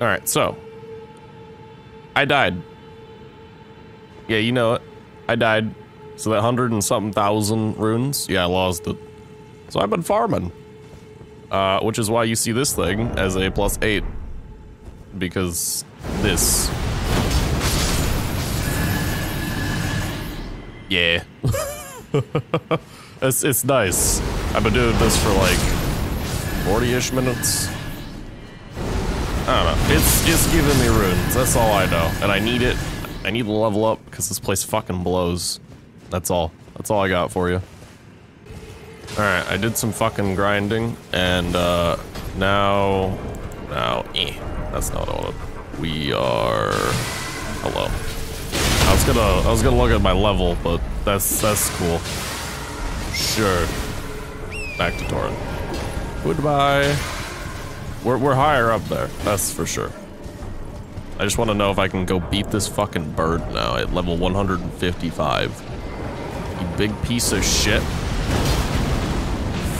Alright, so. I died. Yeah, you know it. I died. So that 100 and something thousand runes, yeah, I lost it. So I've been farming. Which is why you see this thing as a +8. Because this. Yeah. It's nice. I've been doing this for like 40-ish minutes. I don't know. It's giving me runes. That's all I know. And I need it. I need to level up because this place fucking blows. That's all. That's all I got for you. Alright, I did some fucking grinding and that's not all. We are hello. I was gonna look at my level, but that's cool. Sure. Back to Torrent. Goodbye. We're higher up there, that's for sure. I just wanna know if I can go beat this fucking bird now at level 155. You big piece of shit.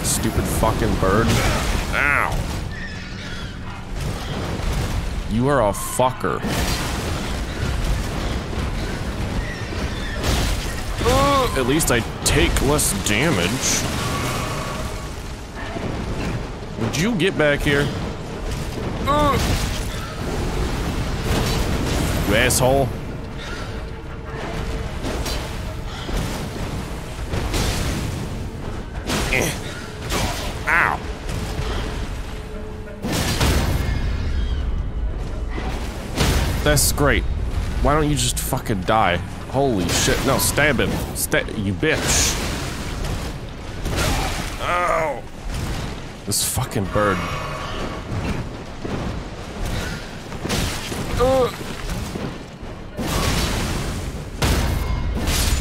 Stupid fucking bird. Ow. You are a fucker. Oh, at least I take less damage. Would you get back here? Oh. You asshole. Ow. That's great. Why don't you just fucking die? Holy shit. No, stab him. You bitch. Ow. This fucking bird.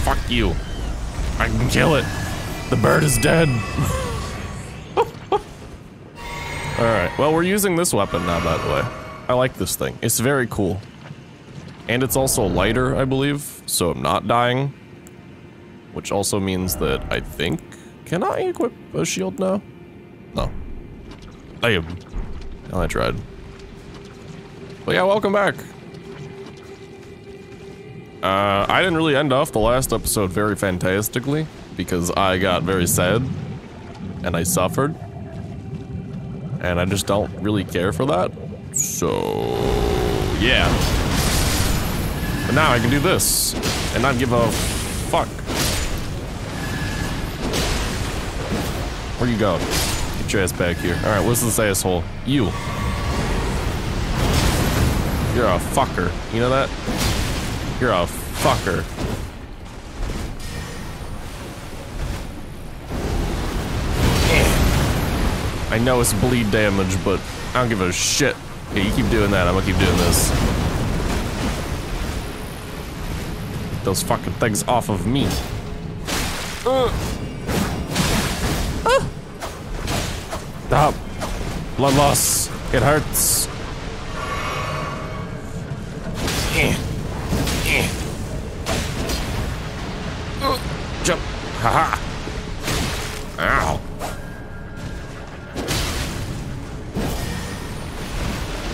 Fuck you. I can kill it. The bird is dead. Alright, well, we're using this weapon now, by the way. I like this thing. It's very cool. And it's also lighter, I believe, so I'm not dying. Which also means that I think... Can I equip a shield now? No. Damn. Well, I tried. But yeah, welcome back. I didn't really end off the last episode very fantastically. Because I got very sad, and I suffered, and I just don't really care for that, so yeah. But now I can do this, and not give a fuck. Where you going? Get your ass back here. Alright, what's this asshole? You. You're a fucker, you know that? You're a fucker. I know it's bleed damage, but I don't give a shit. Okay, you keep doing that, I'm gonna keep doing this. Get those fucking things off of me. Stop. Blood loss. It hurts. Jump. Haha. Ow.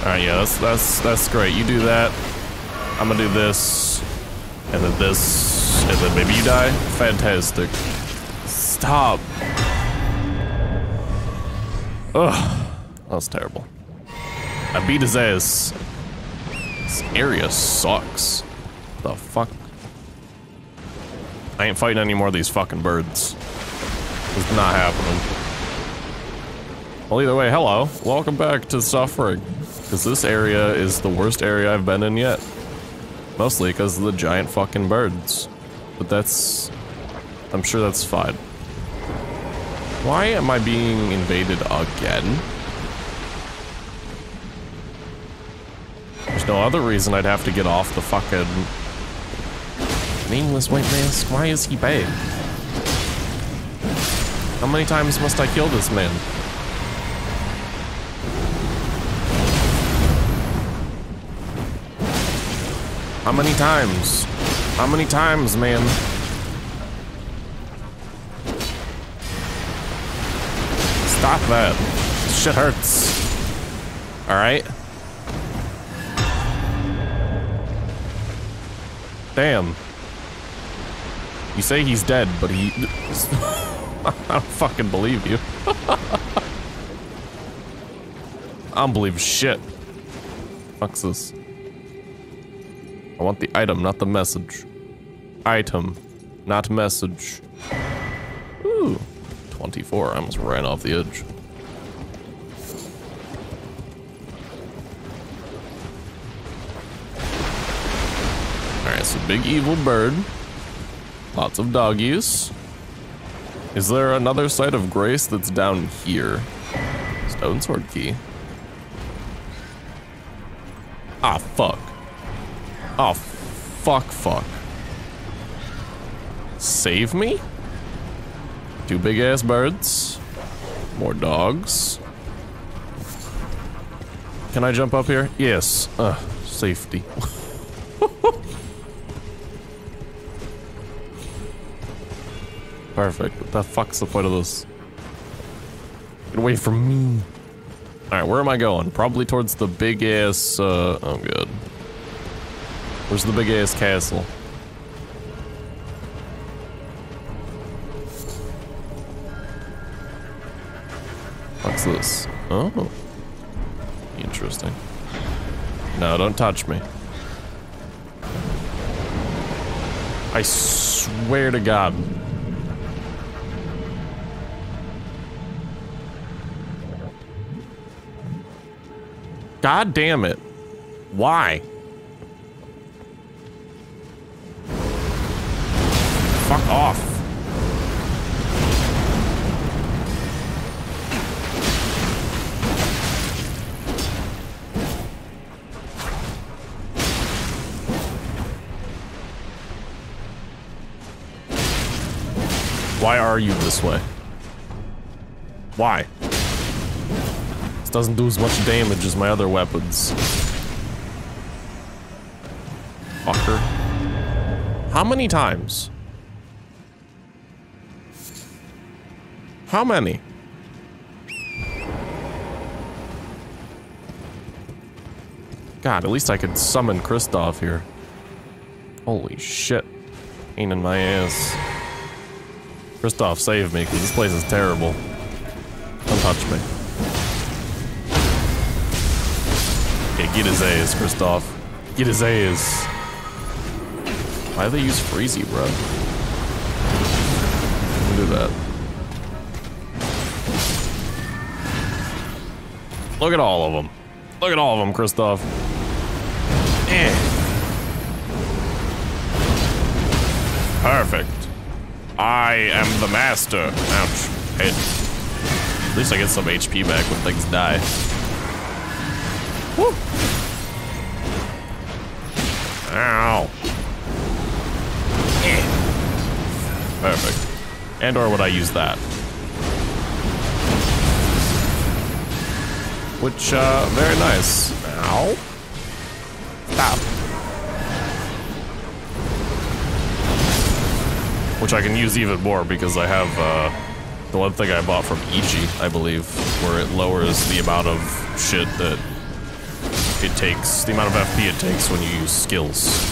Alright, yeah, that's great. You do that. I'm gonna do this. And then this. And then maybe you die. Fantastic. Stop. Ugh. That was terrible. I beat his ass. This area sucks. The fuck? I ain't fighting any more of these fucking birds. It's not happening. Well, either way, hello. Welcome back to suffering. Because this area is the worst area I've been in yet. Mostly because of the giant fucking birds. But that's... I'm sure that's fine. Why am I being invaded again? There's no other reason I'd have to get off the fucking... Nameless White Mask, why is he bad? How many times must I kill this man? How many times? How many times, man? Stop that. This shit hurts. Alright? Damn. You say he's dead, but he... I don't fucking believe you. I don't believe shit. Fuck's this. I want the item, not the message. Item, not message. Ooh, 24. I almost ran off the edge. Alright, so big evil bird. Lots of doggies. Is there another site of grace that's down here? Stone sword key. Ah, fuck. Ah, fuck, fuck. Save me? Two big ass birds. More dogs. Can I jump up here? Yes. Safety. Perfect. What the fuck's the point of this? Get away from me. Alright, where am I going? Probably towards the big ass, oh god. Where's the big ass castle? What's this? Oh. Interesting. No, don't touch me. I swear to god. God damn it. Why? Fuck off. Why are you this way? Why? Doesn't do as much damage as my other weapons. Fucker. How many times? How many? God, at least I could summon Kristoff here. Holy shit. Pain in my ass. Kristoff, save me, because this place is terrible. Don't touch me. Get his ass, Kristoff. Get his ass. Why do they use Freezy, bro? Don't do that. Look at all of them. Look at all of them, Kristoff. Eh. Perfect. I am the master. Ouch. Hey. At least I get some HP back when things die. Woo. Ow. Yeah. Perfect. And or would I use that? Which, very nice. Ow. Stop. Which I can use even more because I have, the one thing I bought from Ichi, I believe, where it lowers the amount of shit that it takes, the amount of FP it takes when you use skills.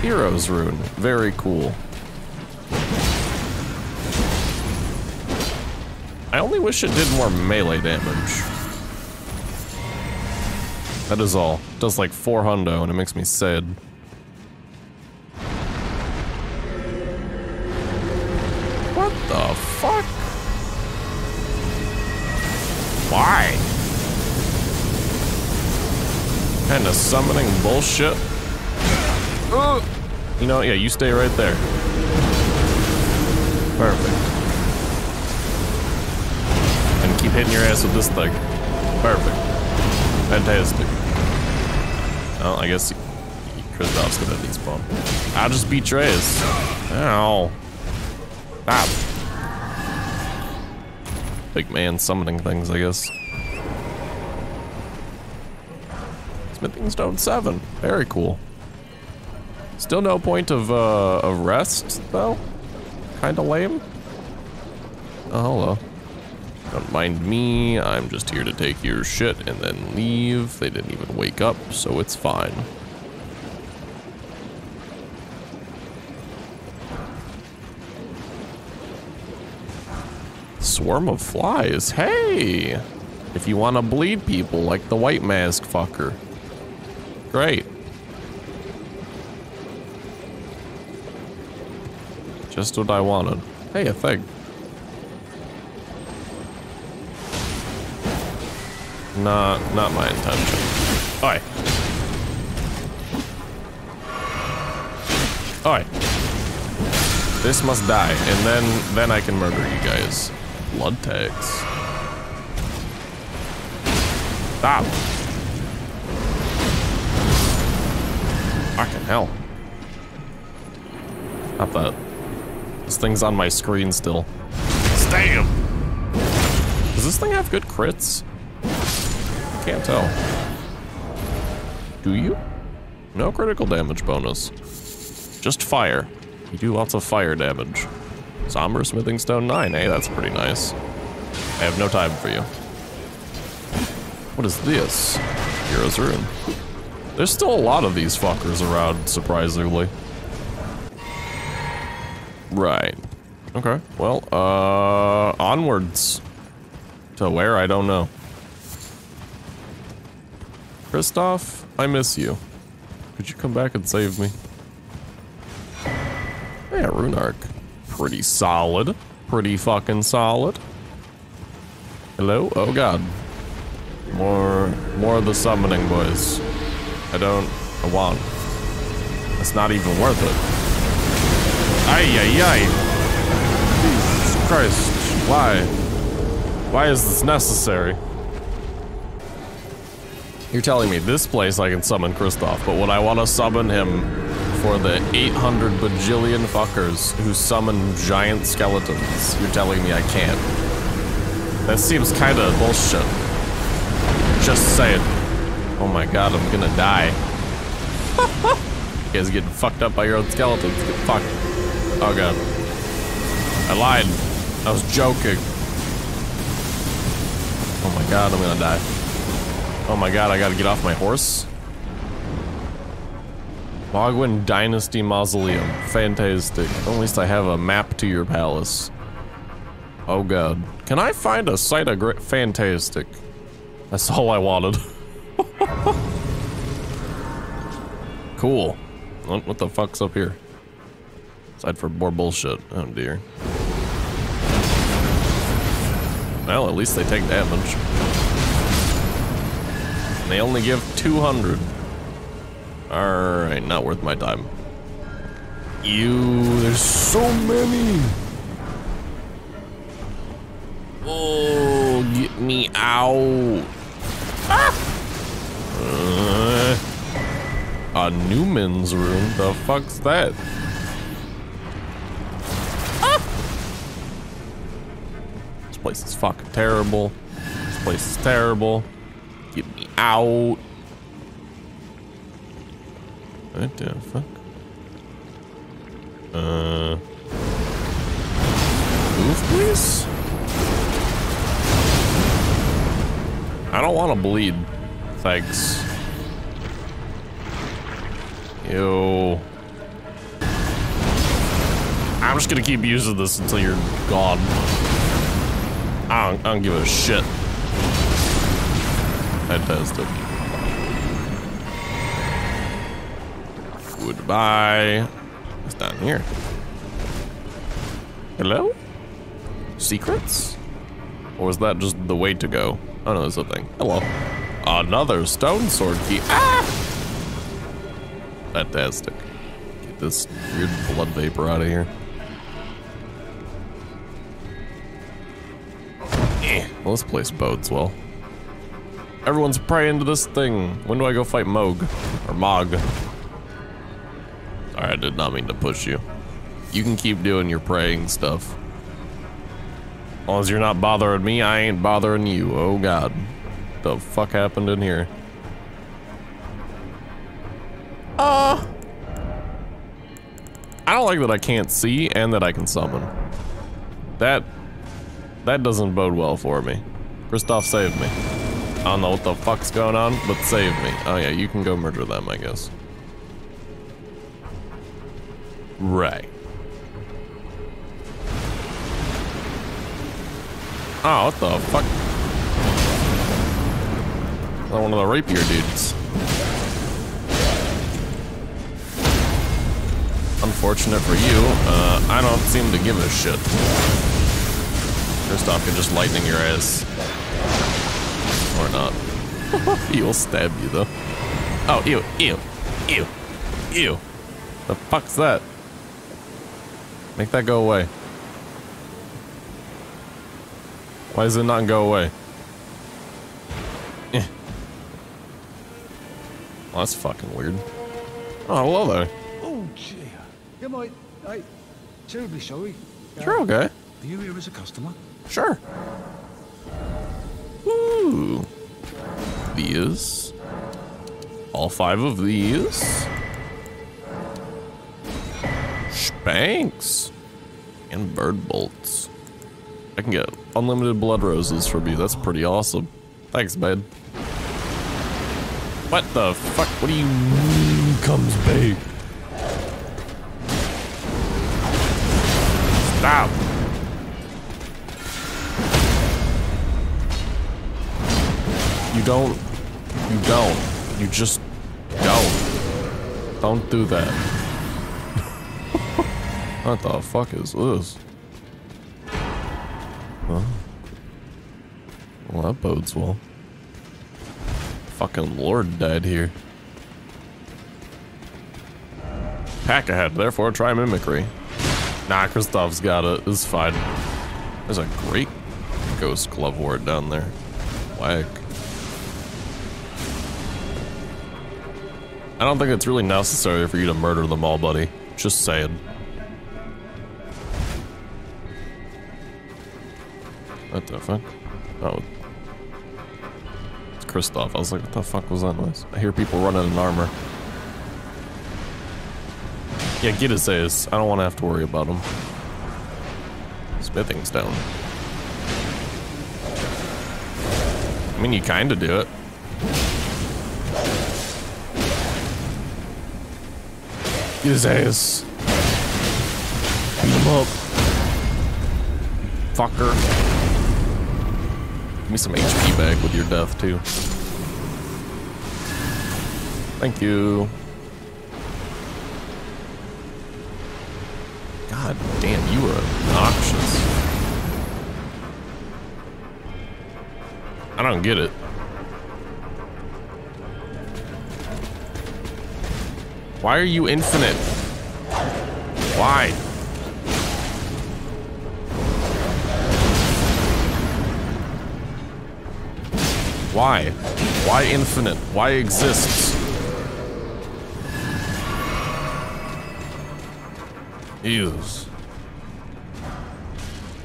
Hero's Rune, very cool. I only wish it did more melee damage. That is all. It does like 400 and it makes me sad. What the fuck? Why? Kinda summoning bullshit. You know, yeah, you stay right there. Perfect. And keep hitting your ass with this thing. Perfect. Fantastic. Well, I guess Kristoff's gonna need spawn. I'll just beat your ass. Ow. Ah. Big man summoning things, I guess. Smithing stone 7, very cool. Still no point of rest though. Kind of lame. Oh hello. Don't mind me. I'm just here to take your shit and then leave. They didn't even wake up, so it's fine. swarm of flies. Hey! If you want to bleed people like the white mask fucker. Great. Just what I wanted. Hey, a thing. Not my intention. Oi. Oi. This must die, and then I can murder you guys. Blood tags. Stop. Fucking hell. Not that. This thing's on my screen still. Damn! Does this thing have good crits? Can't tell. Do you? No critical damage bonus. Just fire. You do lots of fire damage. Somber Smithing Stone 9, eh? That's pretty nice. I have no time for you. What is this? Hero's Ruin. There's still a lot of these fuckers around, surprisingly. Right. Okay. Well, onwards. To where? I don't know. Kristoff, I miss you. Could you come back and save me? Yeah, Runark. Pretty solid. Pretty fucking solid. Hello? Oh god. More of the summoning, boys. I want. It's not even worth it. Ay, ay, ay. Jesus Christ. Why? Why is this necessary? You're telling me this place I can summon Kristoff, but would I want to summon him for the 800 bajillion fuckers who summon giant skeletons? You're telling me I can't. That seems kind of bullshit. Just saying. Oh my god, I'm gonna die. You guys are getting fucked up by your own skeletons. Get fucked. Oh god. I lied. I was joking. Oh my god, I'm gonna die. Oh my god, I gotta get off my horse. Mohgwyn Dynasty Mausoleum. Fantastic. At least I have a map to your palace. Oh god. Can I find a site of great... Fantastic. That's all I wanted. Cool. What the fuck's up here? Aside for more bullshit. Oh dear. Well, at least they take damage. And they only give 200. Alright, not worth my time. Ew, there's so many! Oh, get me out! Ah! A Newman's room? The fuck's that? This place is fucking terrible. This place is terrible. Get me out. What the fuck? Move, please? I don't want to bleed. Thanks. Ew. I'm just gonna keep using this until you're gone. I don't give a shit. Fantastic. Goodbye. It's down here. Hello? Secrets? Or is that just the way to go? Oh no, there's a thing. Hello. Another stone sword key. Ah! Fantastic. Get this weird blood vapor out of here. Well, this place bodes well. Everyone's praying to this thing. When do I go fight Mohg? Or Mohg? Sorry, I did not mean to push you. You can keep doing your praying stuff. As long as you're not bothering me, I ain't bothering you. Oh god. The fuck happened in here? I don't like that I can't see and that I can summon. That doesn't bode well for me. Kristoff, save me. I don't know what the fuck's going on, but save me. Oh yeah, you can go murder them, I guess. Right. Oh, what the fuck? Not one of the rapier dudes. Unfortunate for you. I don't seem to give a shit. Kristoff can just lightning your ass. Or not. He will stab you though. Oh, ew, ew, ew, ew. The fuck's that? Make that go away. Why does it not go away? Eh. Well, that's fucking weird. Oh, hello there. Oh, dear. Am I terribly sorry. Sure, okay. Are you here as a customer? Sure. Ooh. These. All five of these. Spanks. And bird bolts. I can get unlimited blood roses from you. That's pretty awesome. Thanks, babe. What the fuck? What do you mean comes babe? Stop. You just don't. Don't do that. What the fuck is this? Huh? Well, that bodes well. Fucking Lord died here. Pack ahead, therefore try mimicry. Nah, Kristoff's got it. It's fine. There's a great ghost glove ward down there. Whack. I don't think it's really necessary for you to murder them all, buddy. Just saying. What the fuck? Oh. It's Kristoff. I was like, what the fuck was that noise? I hear people running in armor. Yeah, get his ass. I don't want to have to worry about him. Smithing's down. I mean, you kind of do it. Get his ass. Beat him up. Fucker. Give me some HP back with your death, too. Thank you. God damn, you are obnoxious. I don't get it. Why are you infinite? Why? Why? Why infinite? Why exists? Ews.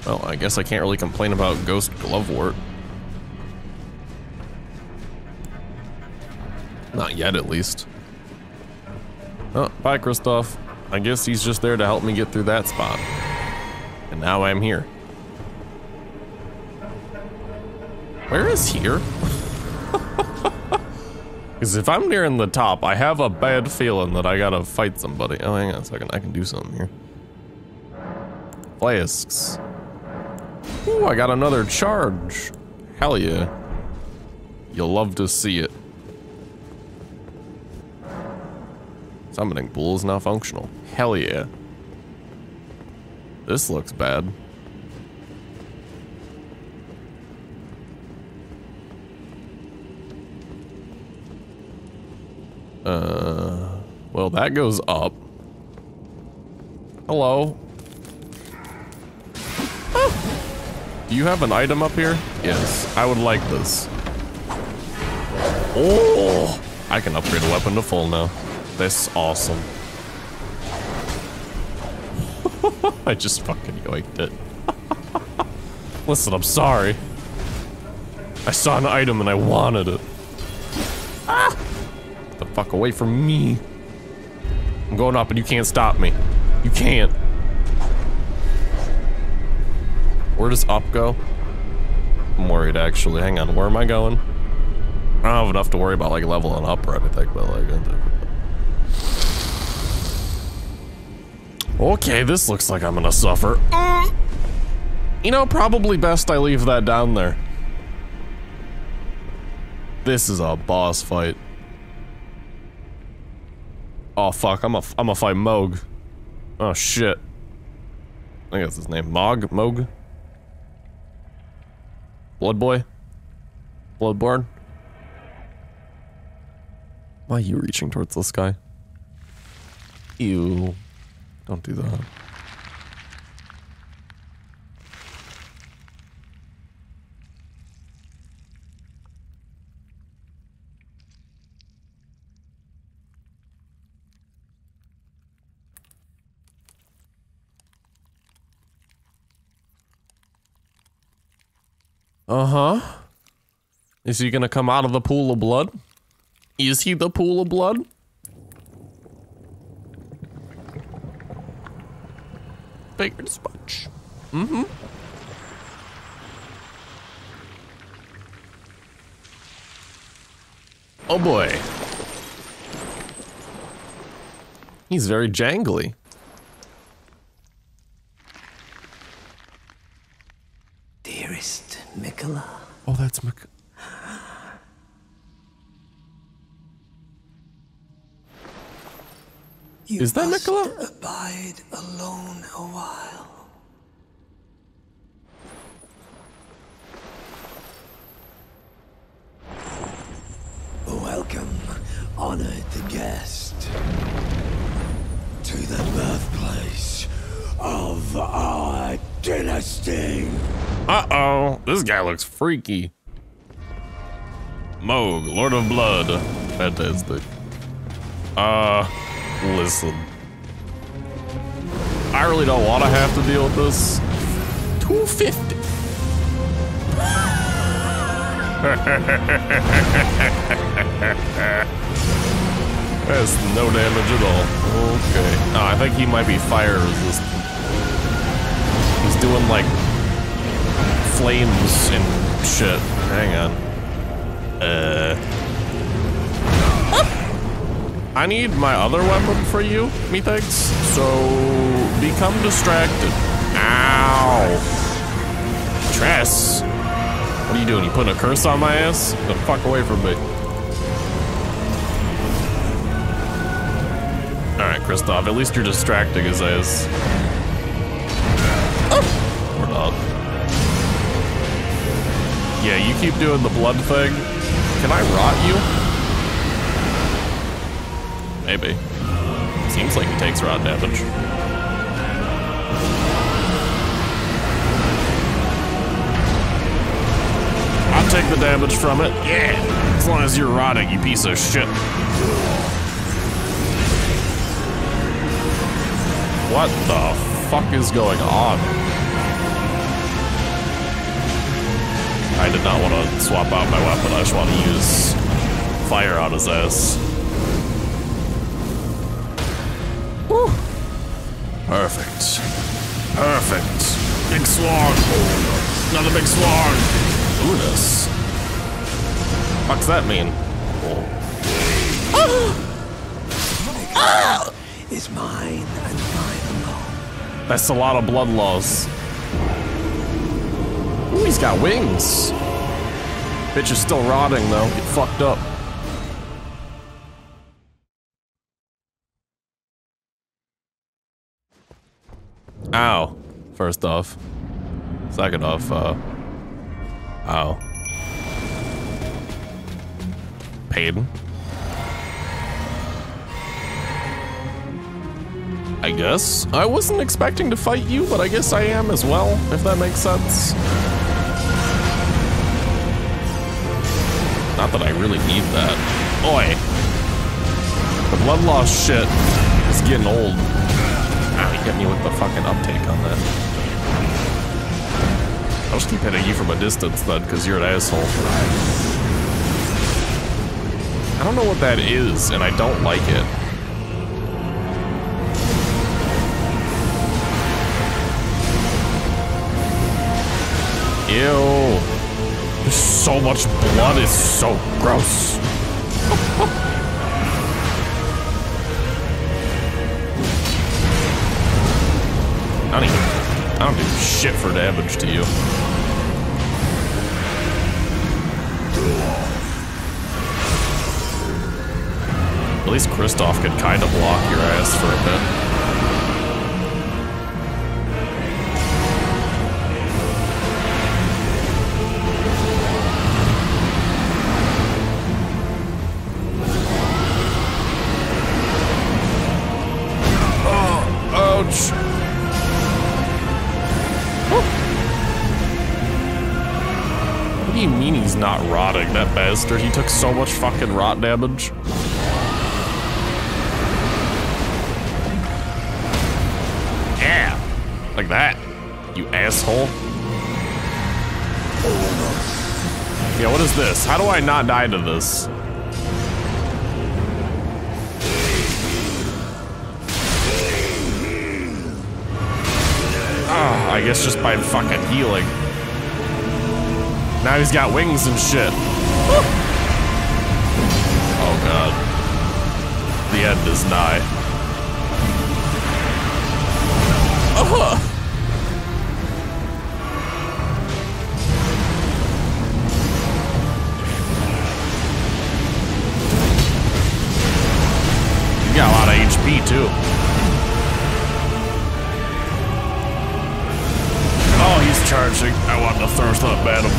Well, I guess I can't really complain about ghost glove wart. Not yet, at least. Oh, bye, Kristoff. I guess he's just there to help me get through that spot. And now I'm here. Where is here? Because if I'm nearing the top, I have a bad feeling that I gotta fight somebody. Oh, hang on a second. I can do something here. Flasks. Ooh, I got another charge. Hell yeah. You'll love to see it. Summoning pool is now functional. Hell yeah. This looks bad. Well, that goes up. Hello. Oh. Do you have an item up here? Yes, I would like this. Oh, I can upgrade a weapon to full now. That's awesome. I just fucking yoinked it. Listen, I'm sorry. I saw an item and I wanted it. Ah! The fuck away from me. I'm going up and you can't stop me. You can't. Where does up go? I'm worried actually. Hang on, where am I going? I don't have enough to worry about like leveling up or anything, but like okay, this looks like I'm gonna suffer. You know, probably best I leave that down there. This is a boss fight. Oh fuck, I'm a fight Mohg. Oh shit. I think that's his name. Mohg? Blood Boy? Bloodborne? Why are you reaching towards this guy? Ew. Don't do that. Uh-huh. Is he gonna come out of the pool of blood? Is he the pool of blood? Figured as much. Mm-hmm. Oh boy. He's very jangly. Dearest Mikola. Oh, that's Mikola. Is that Mikola? Abide alone a while. Welcome, honored guest, to the birthplace of our dynasty. Uh-oh, this guy looks freaky. Mohg, Lord of Blood. Fantastic. Listen. I really don't want to have to deal with this. 250. That's no damage at all. Okay. No, I think he might be fire resistant. He's doing like flames and shit. Hang on. I need my other weapon for you, methinks. So become distracted. Ow! Tress! What are you doing? You putting a curse on my ass? Get the fuck away from me. Alright, Kristoff, at least you're distracting his ass. Oh. Or not. Yeah, you keep doing the blood thing. Can I rot you? Maybe. Seems like he takes rod damage. I'll take the damage from it. Yeah! As long as you're rotting, you piece of shit. What the fuck is going on? I did not want to swap out my weapon. I just want to use fire on his ass. Woo. Perfect. Perfect. Big swan. Another big swan. Ooh, this. Fuck's that mean? Oh. Ah. Ah. Is mine and mine alone. That's a lot of blood loss. Ooh, he's got wings. Bitch is still rotting though. Get fucked up. Ow. First off. Second off, ow. Pain. I guess. I wasn't expecting to fight you, but I guess I am as well, if that makes sense. Not that I really need that. Oi. The blood loss shit is getting old. Ow, you get me with the fucking uptake on that. I'll just keep hitting you from a distance then, because you're an asshole. I don't know what that is, and I don't like it. Ew. There's so much blood, it's so gross. I don't even I don't give a shit for damage to you. At least Kristoff could kind of block your ass for a bit. Not rotting, that bastard. He took so much fucking rot damage. Yeah! Like that, you asshole. Yeah, what is this? How do I not die to this? Ah, I guess just by fucking healing. Now he's got wings and shit. Woo. Oh god. The end is nigh. Uh-huh. You got a lot of HP too. Oh, he's charging. I want to thirst up at him.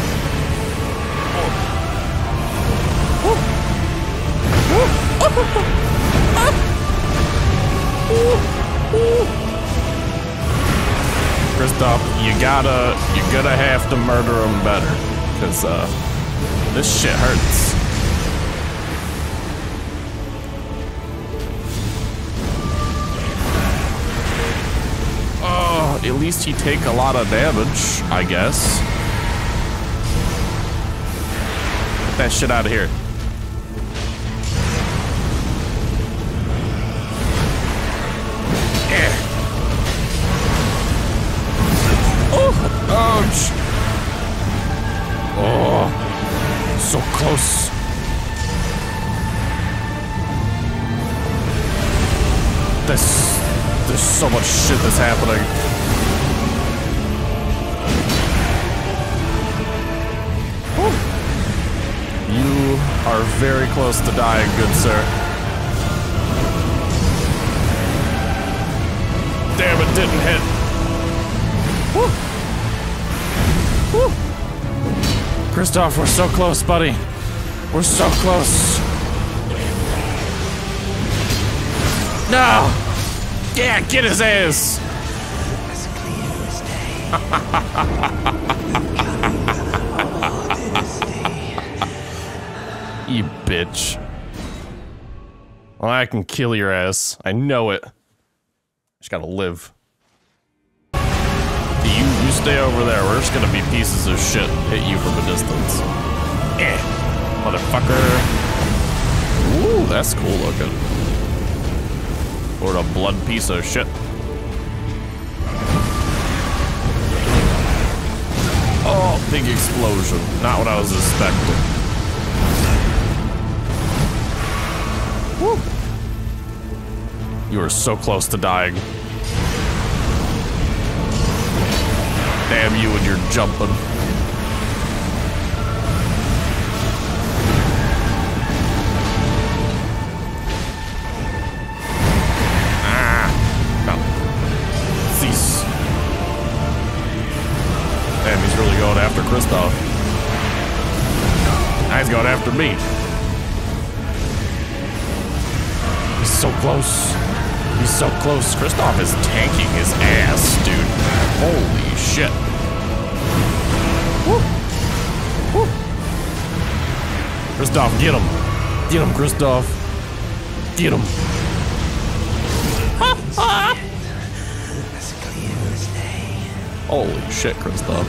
Kristoff, you're gonna have to murder him better, cause this shit hurts. Oh, at least he take a lot of damage, I guess. Get that shit out of here. Oh, so close. There's so much shit that's happening. Whew. You are very close to dying, good sir. Damn, it didn't hit. Whew. Woo. Kristoff, we're so close, buddy. We're so close. No! Yeah, get his ass! As clear as day. You bitch. Well, I can kill your ass. I know it. Just gotta live. You stay over there, we're just gonna be pieces of shit. Hit you from a distance. Eh. Motherfucker. Ooh, that's cool looking. Or a blood piece of shit. Oh, big explosion. Not what I was expecting. Woo. You are so close to dying. Damn you and you're jumping. Ah, no. Cease. Damn, he's really going after Kristoff. Now he's going after me. He's so close. He's so close. Kristoff is tanking his ass, dude. Holy shit. Woo. Woo. Kristoff, get him. Get him, Kristoff. Get him. Holy shit, Kristoff.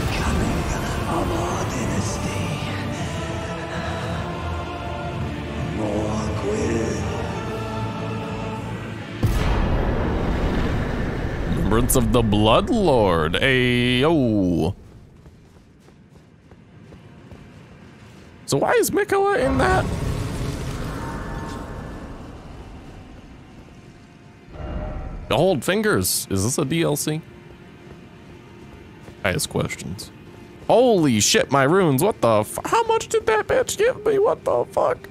Remembrance of the Blood Lord. Ayo. So why is Mikola in that? Gold Fingers. Is this a DLC? ask questions. Holy shit, my runes, what the fuck? How much did that bitch give me? What the fuck?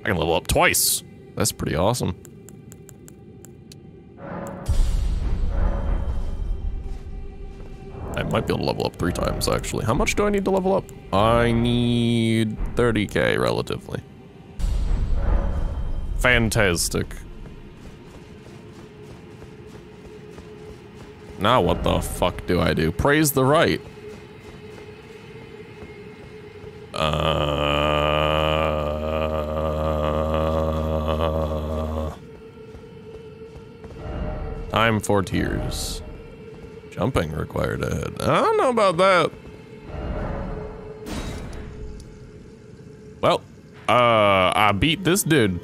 I can level up twice. That's pretty awesome. I might be able to level up 3 times, actually. How much do I need to level up? I need 30k, relatively. Fantastic. Now what the fuck do I do? Praise the right. Time for tears. Jumping required ahead. I don't know about that. Well, I beat this dude.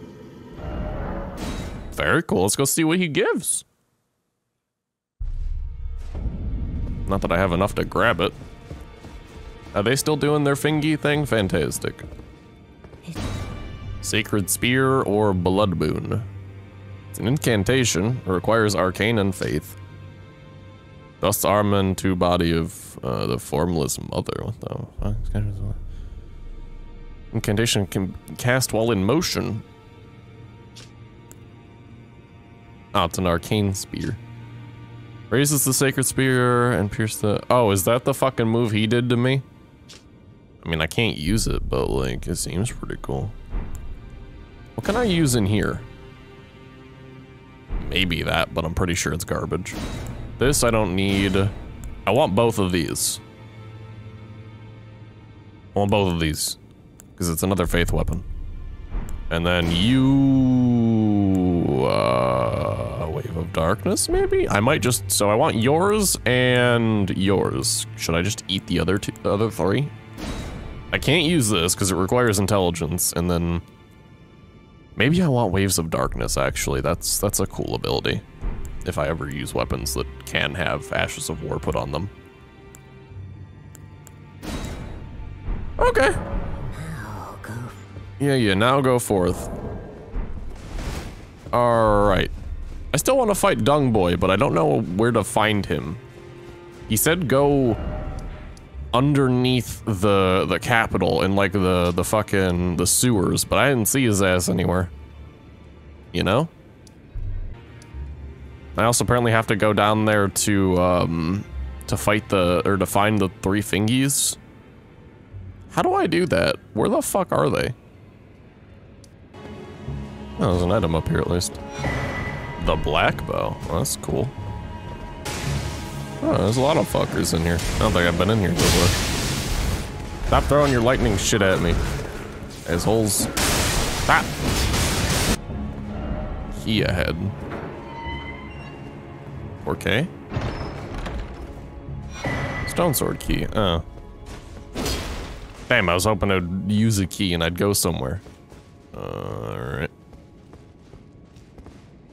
Very cool. Let's go see what he gives. Not that I have enough to grab it. Are they still doing their fingy thing? Fantastic. Sacred Spear or Blood Boon. It's an incantation. It requires arcane and faith. Thus Armin to body of the formless mother. What the fuck? Incantation can cast while in motion. Oh, it's an arcane spear. Raises the sacred spear and pierce the... Oh, is that the fucking move he did to me? I mean, I can't use it, but like, it seems pretty cool. What can I use in here? Maybe that, but I'm pretty sure it's garbage. This I don't need. I want both of these. I want both of these. Because it's another faith weapon. And then you... Wave of Darkness, maybe? I might just... So I want yours and yours. Should I just eat the other two, other three? I can't use this because it requires intelligence. And then... Maybe I want Waves of Darkness, actually. That's a cool ability. If I ever use weapons that can have Ashes of War put on them. Okay. Yeah, yeah, now go forth. Alright. I still want to fight Dung Boy, but I don't know where to find him. He said go underneath the capital in like the fucking the sewers, but I didn't see his ass anywhere. You know? I also apparently have to go down there to fight the or to find the 3 fingies. How do I do that? Where the fuck are they? Oh, there's an item up here at least. The black bow. Well, that's cool. Oh, there's a lot of fuckers in here. I don't think I've been in here before. Stop throwing your lightning shit at me. Assholes. Stop. Key ahead. 4K. Stone sword key. Oh. Damn, I was hoping I'd use a key and I'd go somewhere. Alright.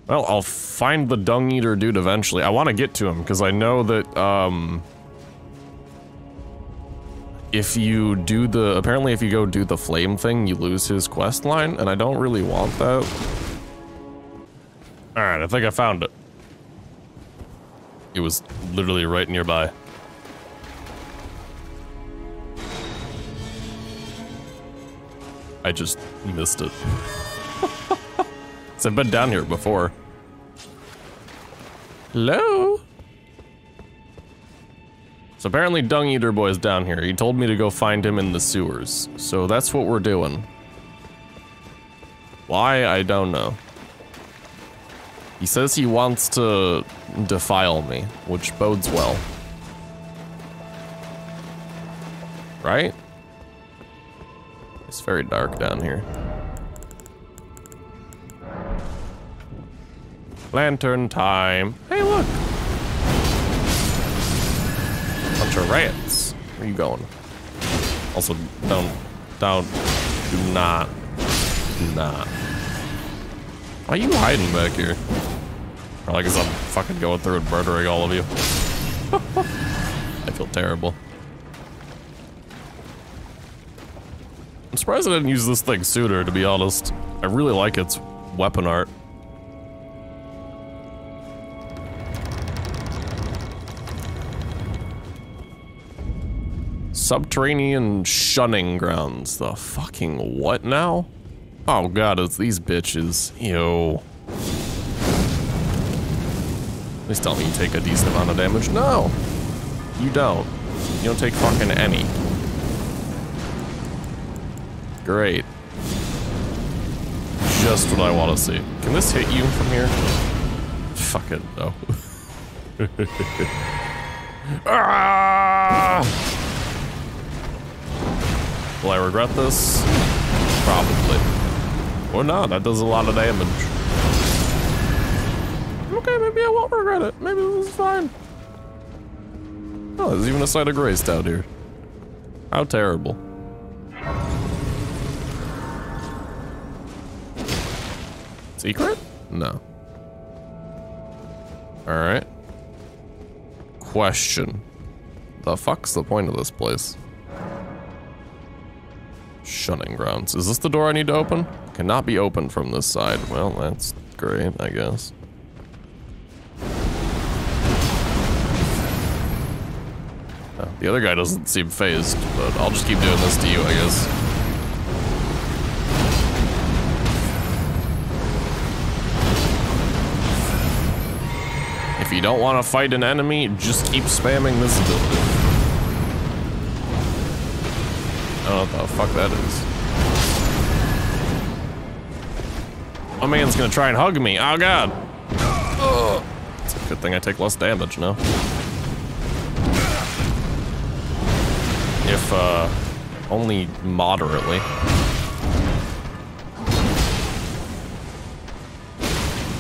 Well, I'll find the Dung Eater dude eventually. I want to get to him, because I know that, if you do the... Apparently, if you go do the flame thing, you lose his quest line, and I don't really want that. Alright, I think I found it. It was literally right nearby. I just missed it. I've been down here before. Hello? So apparently Dung Eater Boy's down here. He told me to go find him in the sewers. So that's what we're doing. Why? I don't know. He says he wants to defile me, which bodes well. Right? It's very dark down here. Lantern time. Hey, look! Bunch of rats. Where are you going? Also, do not. Why are you hiding back here? Probably because I'm fucking going through and murdering all of you. I feel terrible. I'm surprised I didn't use this thing sooner, to be honest. I really like its weapon art. Subterranean shunning grounds. The fucking what now? Oh god, it's these bitches. Ew. Please tell me you take a decent amount of damage. No! You don't. You don't take fucking any. Great. Just what I want to see. Can this hit you from here? Fuck it, no. Ah! Will I regret this? Probably. Or not, that does a lot of damage. Okay, maybe I won't regret it. Maybe this is fine. Oh, there's even a side of grace down here. How terrible. Secret? No. Alright. Question. The fuck's the point of this place? Shunning grounds. Is this the door I need to open? Cannot be opened from this side. Well, that's great, I guess. Oh, the other guy doesn't seem phased, but I'll just keep doing this to you, I guess. If you don't want to fight an enemy, just keep spamming this ability. I don't know what the fuck that is. My man's gonna try and hug me. Oh god. Ugh. It's a good thing I take less damage now. If only moderately.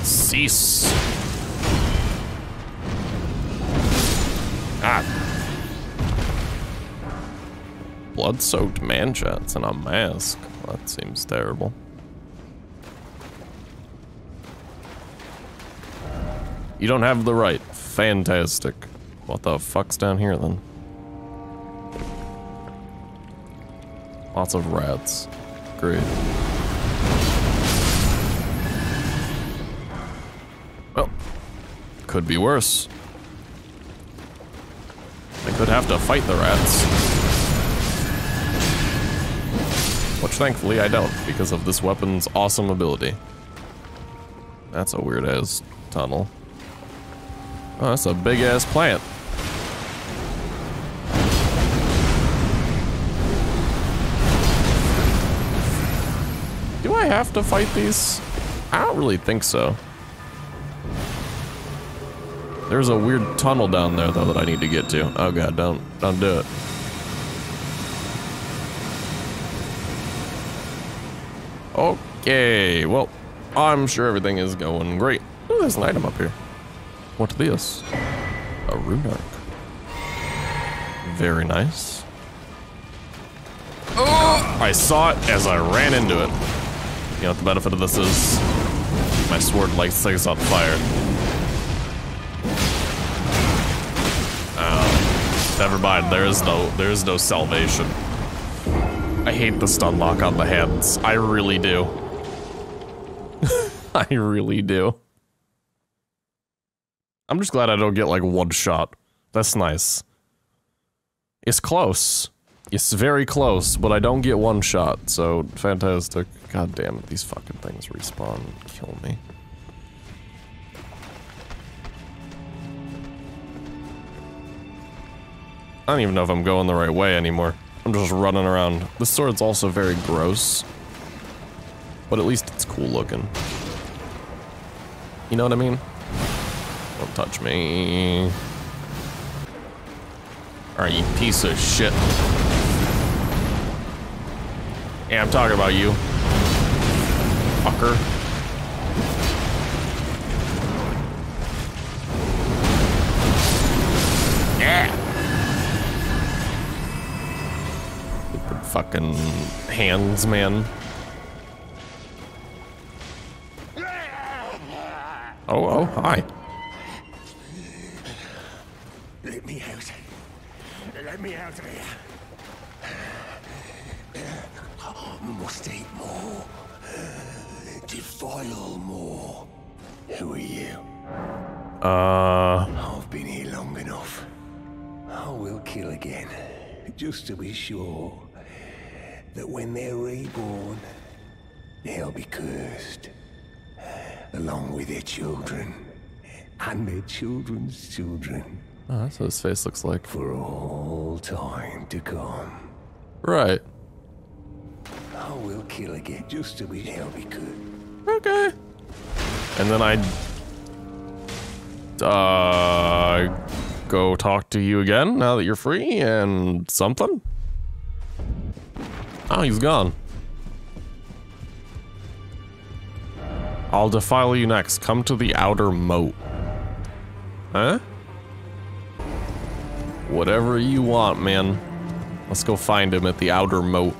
Cease. Ah. Blood-soaked man-chats and a mask. Well, that seems terrible. You don't have the right. Fantastic. What the fuck's down here then? Lots of rats. Great. Well, could be worse. I could have to fight the rats. Which thankfully I don't, because of this weapon's awesome ability. That's a weird ass tunnel. Oh, that's a big ass plant. Do I have to fight these? I don't really think so. There's a weird tunnel down there though that I need to get to. Oh god, don't do it. Okay, well, I'm sure everything is going great. Oh, there's an item up here. What's this? A runark. Very nice. Oh! I saw it as I ran into it. You know what the benefit of this is? My sword lights things on fire. Never mind, there is no salvation. I hate the stun lock on the hands. I really do. I really do. I'm just glad I don't get like one shot. That's nice. It's close. It's very close, but I don't get one shot, so fantastic. God damn it, these fucking things respawn and kill me. I don't even know if I'm going the right way anymore. I'm just running around. This sword's also very gross, but at least it's cool looking. You know what I mean? Don't touch me. Alright, you piece of shit. Yeah, I'm talking about you. Fucker. Yeah! Fucking hands, man. Oh, hi. Let me out. Let me out of here. Must eat more. Defile more. Who are you? I've been here long enough. I will kill again. just to be sure that when they're reborn, they'll be cursed, along with their children and their children's children. Oh, that's what his face looks like. For all time to come. Right. I will kill again just to be sure we could. Okay. And then I go talk to you again now that you're free and something. Oh, he's gone. I'll defile you next. Come to the outer moat. Huh? Whatever you want, man. Let's go find him at the outer moat.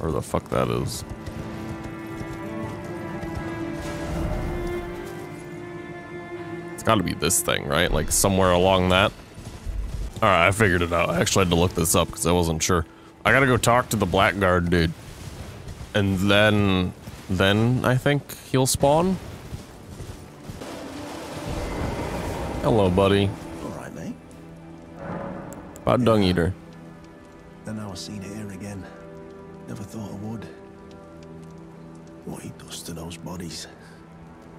Or the fuck that is. It's gotta be this thing, right? Like somewhere along that. Alright, I figured it out. I actually had to look this up because I wasn't sure. I gotta go talk to the Blackguard dude. And then I think he'll spawn. Hello, buddy. Alright, mate. About Dung Eater. Then I was seen here again. Never thought I would. What he does to those bodies.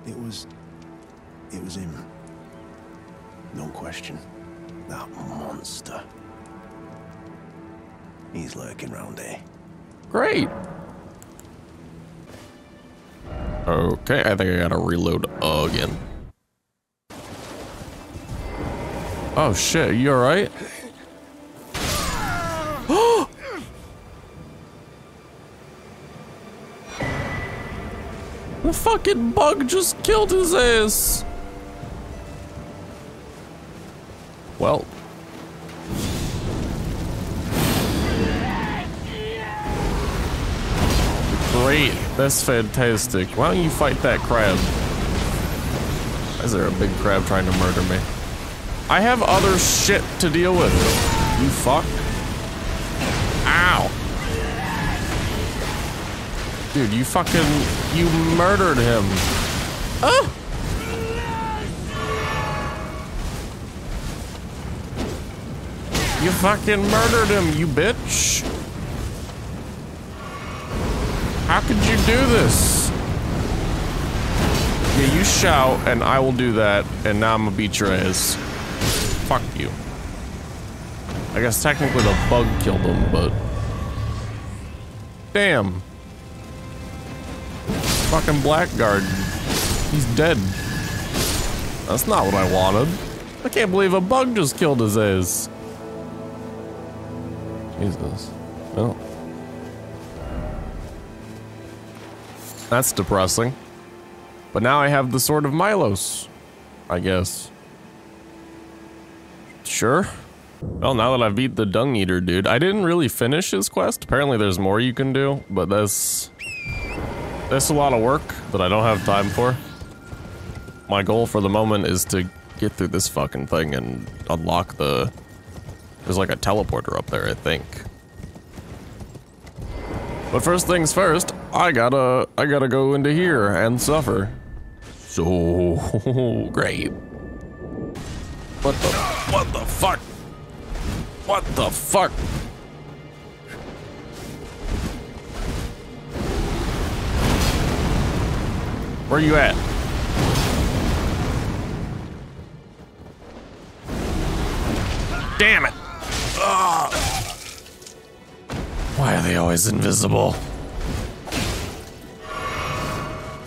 It was him. No question. That monster. He's lurking round here. Great. Okay, I think I gotta reload again. Oh shit, you alright? The fucking bug just killed his ass. Well. Great, that's fantastic. Why don't you fight that crab? Why is there a big crab trying to murder me? I have other shit to deal with. You fuck. Ow. Dude, you fucking... you murdered him. Ah! You fucking murdered him, you bitch. How could you do this? Yeah, you shout, and I will do that, and now I'm gonna beat your ass. Fuck you. I guess technically the bug killed him, but... damn. Fucking Blackguard. He's dead. That's not what I wanted. I can't believe a bug just killed his ass. Jesus. Well. That's depressing. But now I have the Sword of Milos, I guess. Sure. Well, now that I've beat the Dung Eater dude, I didn't really finish his quest. Apparently there's more you can do, but that's a lot of work that I don't have time for. My goal for the moment is to get through this fucking thing and unlock the... there's like a teleporter up there, I think. But first things first, I gotta go into here and suffer. So great. What the fuck? What the fuck? Where you at? Damn it! Ugh. Why are they always invisible?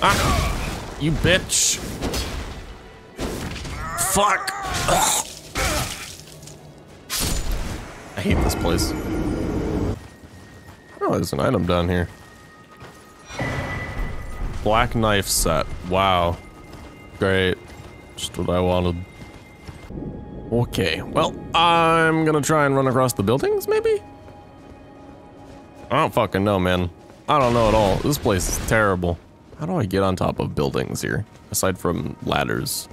Ah, you bitch! Fuck! Ugh. I hate this place. Oh, there's an item down here. Black knife set. Wow. Great. Just what I wanted. Okay, well, I'm gonna try and run across the buildings, maybe? I don't fucking know, man. I don't know at all. This place is terrible. How do I get on top of buildings here? Aside from ladders.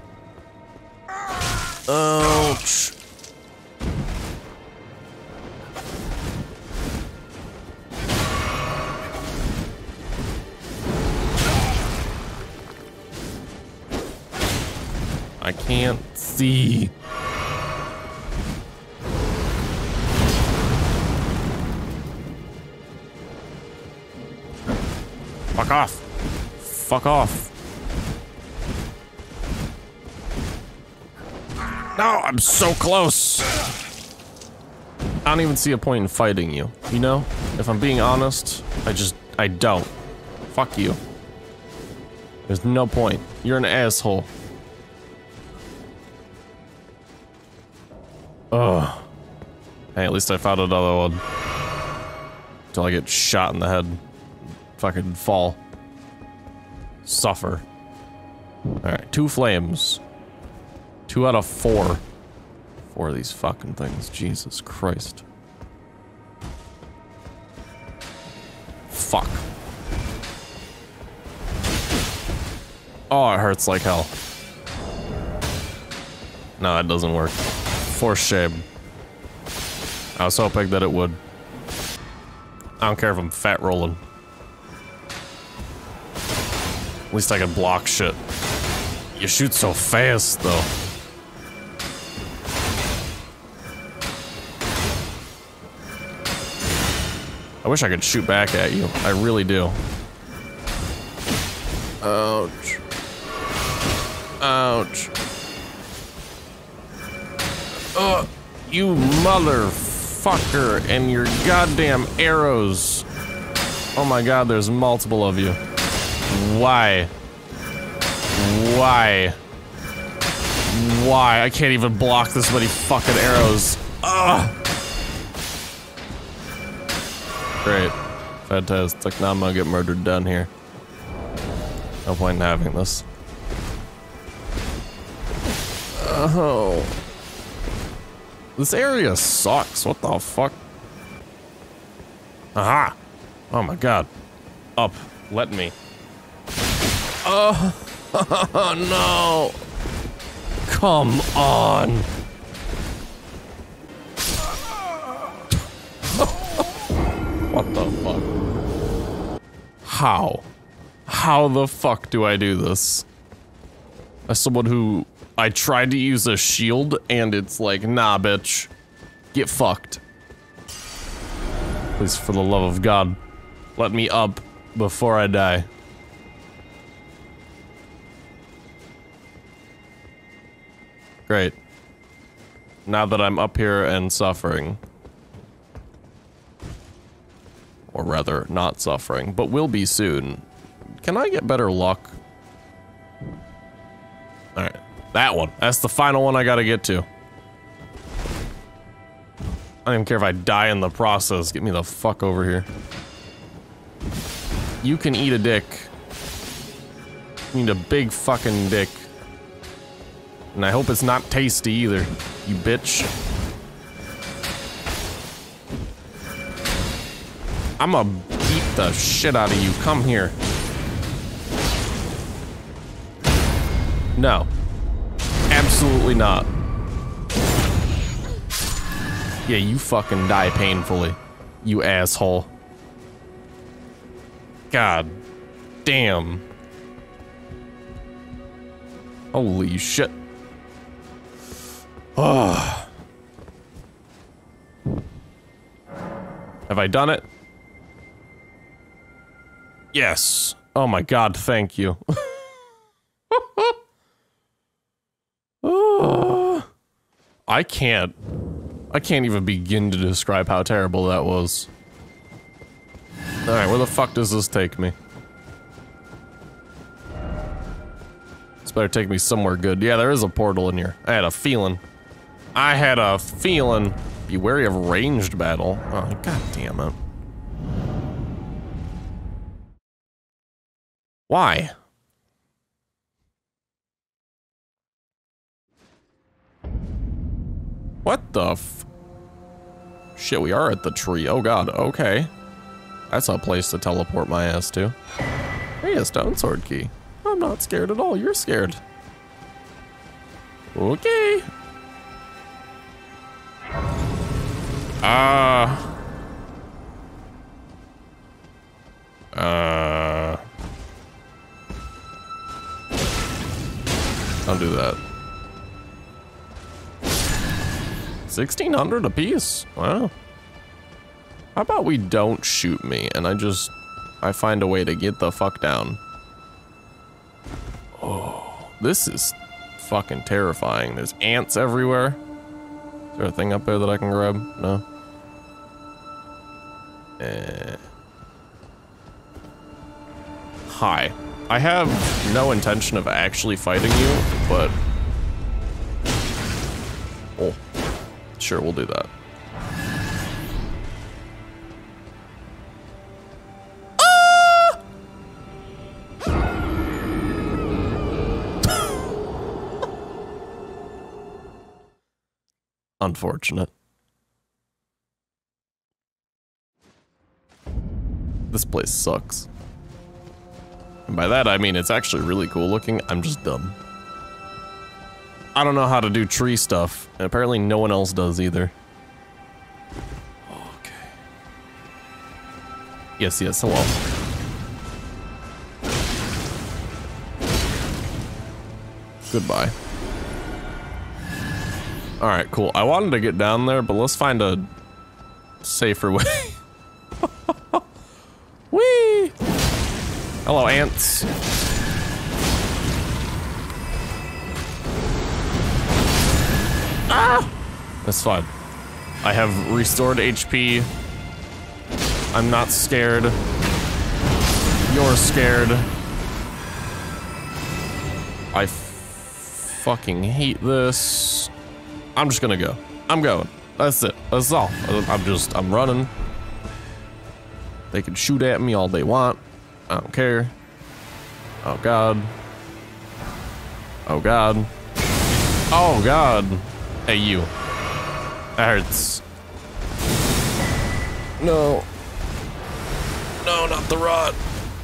Ouch. I can't see. Fuck off. Fuck off. No, I'm so close. I don't even see a point in fighting you, you know? If I'm being honest, I don't. Fuck you. There's no point. You're an asshole. Ugh. Hey, at least I found another one. Till I get shot in the head. Fucking fall. Suffer. Alright, 2 flames. 2 out of 4. 4 of these fucking things. Jesus Christ. Fuck. Oh, it hurts like hell. No, it doesn't work. For shame. I was hoping that it would. I don't care if I'm fat rolling. At least I can block shit. You shoot so fast, though. I wish I could shoot back at you. I really do. Ouch. Ouch. Ugh. You motherfucker and your goddamn arrows. Oh my god, there's multiple of you. Why? Why? Why? I can't even block this many fucking arrows. Ugh. Great. Fantastic. Now I'm gonna get murdered down here. No point in having this. Oh. This area sucks. What the fuck? Aha! Oh my god. Up. Let me. Oh. No. Come on. What the fuck? How? How the fuck do I do this? As someone who... I tried to use a shield, and it's like, nah, bitch. Get fucked. Please, for the love of God, let me up before I die. Great. Now that I'm up here and suffering. Or rather, not suffering, but will be soon. Can I get better luck? Alright, that one. That's the final one I gotta get to. I don't even care if I die in the process. Get me the fuck over here. You can eat a dick. You need a big fucking dick. And I hope it's not tasty either, you bitch. I'ma beat the shit out of you. Come here. No. Absolutely not. Yeah, you fucking die painfully. You asshole. God damn. Holy shit. Ugh. Have I done it? Yes. Oh my god, thank you. I can't even begin to describe how terrible that was. Alright, where the fuck does this take me? This better take me somewhere good. Yeah, there is a portal in here. I had a feeling. I had a feeling. Be wary of ranged battle. Oh, god damn it. Why? What the f... Shit, we are at the tree. Oh god, okay. That's a place to teleport my ass to. Hey, a stone sword key. I'm not scared at all, you're scared. Okay. Don't do that. 1,600 apiece? Wow. How about we don't shoot me and I just... I find a way to get the fuck down. Oh, this is fucking terrifying. There's ants everywhere. Is there a thing up there that I can grab? No. Hi. I have no intention of actually fighting you, but... Oh. Sure, we'll do that. Unfortunate. This place sucks. And by that I mean it's actually really cool looking, I'm just dumb. I don't know how to do tree stuff, and apparently no one else does either. Okay. Yes, yes, hello. Goodbye. Alright, cool. I wanted to get down there, but let's find a safer way. Whee! Hello, ants. Ah! That's fine. I have restored HP. I'm not scared. You're scared. I fucking hate this. I'm just gonna go. I'm going. That's it. That's all. I'm running. They can shoot at me all they want. I don't care. Oh god. Oh god. Oh god. Hey, you. That hurts. No. No, not the rot.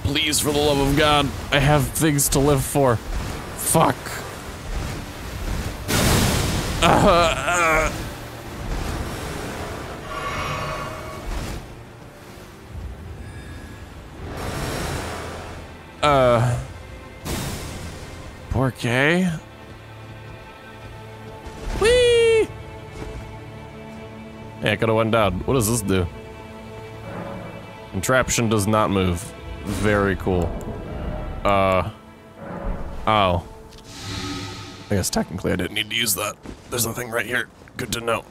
Please, for the love of God. I have things to live for. Fuck. Porky. Whee! Yeah, I could have went down. What does this do? Contraption does not move. Very cool. Oh. I guess technically I didn't need to use that. There's nothing right here. Good to know.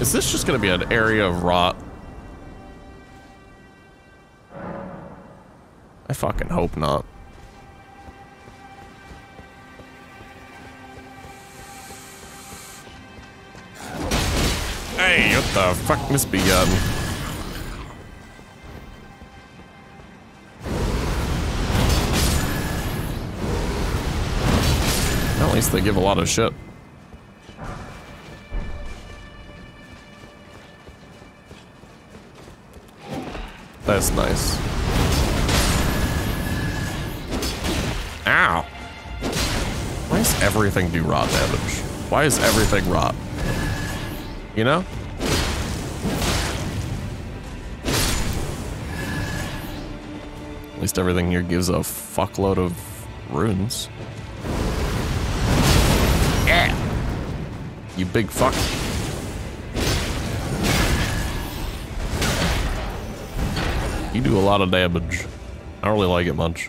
Is this just gonna be an area of rot? I fucking hope not. Hey, what the fuck, misbegun? At least they give a lot of shit. That's nice. Ow! Why does everything do rot damage? Why is everything rot? You know? At least everything here gives a fuckload of runes. Yeah! You big fuck. You do a lot of damage. I don't really like it much.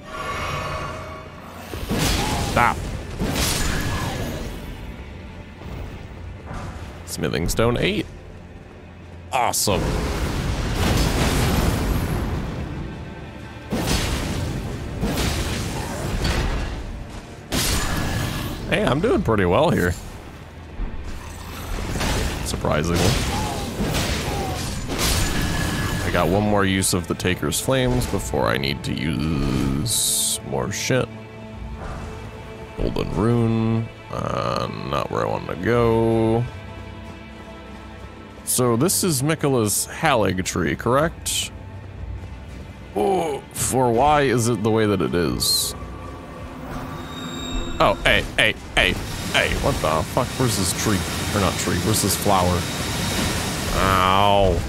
Stop. Smithing stone 8. Awesome. Hey, I'm doing pretty well here. Surprisingly. I got one more use of the Taker's Flames before I need to use more shit. Golden Rune, not where I wanted to go. So this is Mikola's Haligtree, correct? Oh, for why is it the way that it is? Oh, hey, hey, hey, hey, what the fuck? Where's this tree? Or not tree, where's this flower? Ow.